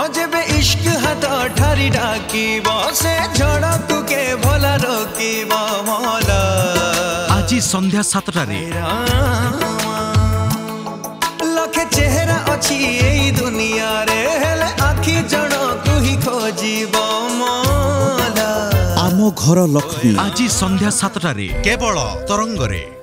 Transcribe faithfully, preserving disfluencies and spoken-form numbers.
अजब इश्क हता ठारी डाकीब से झड़ा तुके भला रोकीब मौला। आजी संध्या सातटा रे लाखे चेहरा अछि एई दुनिया रे हेले आखी जणो तुही खोजिब मौला। आमो घर लक्ष्मी आजी संध्या सातटा रे केवल तरंग रे।